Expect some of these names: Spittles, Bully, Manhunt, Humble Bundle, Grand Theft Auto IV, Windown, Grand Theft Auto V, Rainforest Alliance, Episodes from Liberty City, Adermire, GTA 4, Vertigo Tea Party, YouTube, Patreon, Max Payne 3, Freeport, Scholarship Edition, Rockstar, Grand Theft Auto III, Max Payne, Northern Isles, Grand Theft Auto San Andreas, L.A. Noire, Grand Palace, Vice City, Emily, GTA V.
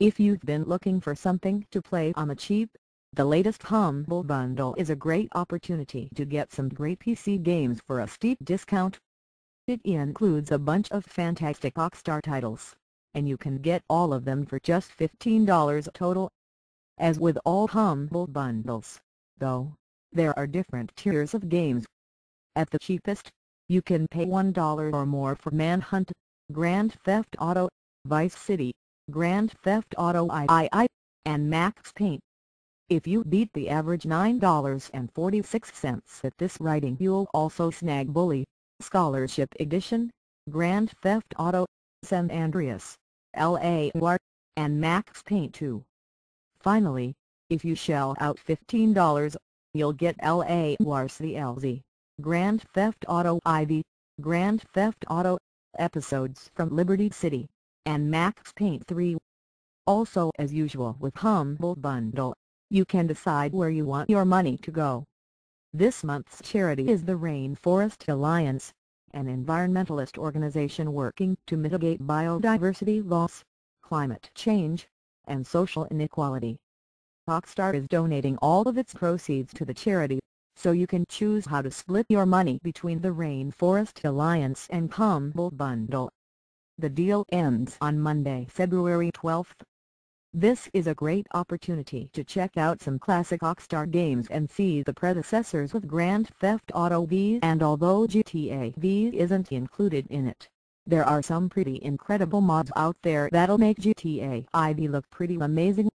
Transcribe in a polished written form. If you've been looking for something to play on the cheap, the latest Humble Bundle is a great opportunity to get some great PC games for a steep discount. It includes a bunch of fantastic Rockstar titles, and you can get all of them for just $15 total. As with all Humble Bundles, though, there are different tiers of games. At the cheapest, you can pay $1 or more for Manhunt, Grand Theft Auto, Vice City, Grand Theft Auto III, and Max Payne. If you beat the average $9.46 at this writing, you'll also snag Bully, Scholarship Edition, Grand Theft Auto, San Andreas, L.A. Noire, and Max Payne 2. Finally, if you shell out $15, you'll get L.A. Noire CLZ, Grand Theft Auto IV, Grand Theft Auto, Episodes from Liberty City, and Max Payne 3. Also, as usual with Humble Bundle, you can decide where you want your money to go. This month's charity is the Rainforest Alliance, an environmentalist organization working to mitigate biodiversity loss, climate change, and social inequality. Rockstar is donating all of its proceeds to the charity, so you can choose how to split your money between the Rainforest Alliance and Humble Bundle. The deal ends on Monday, February 12th. This is a great opportunity to check out some classic Rockstar games and see the predecessors with Grand Theft Auto V, and although GTA V isn't included in it, there are some pretty incredible mods out there that'll make GTA IV look pretty amazing.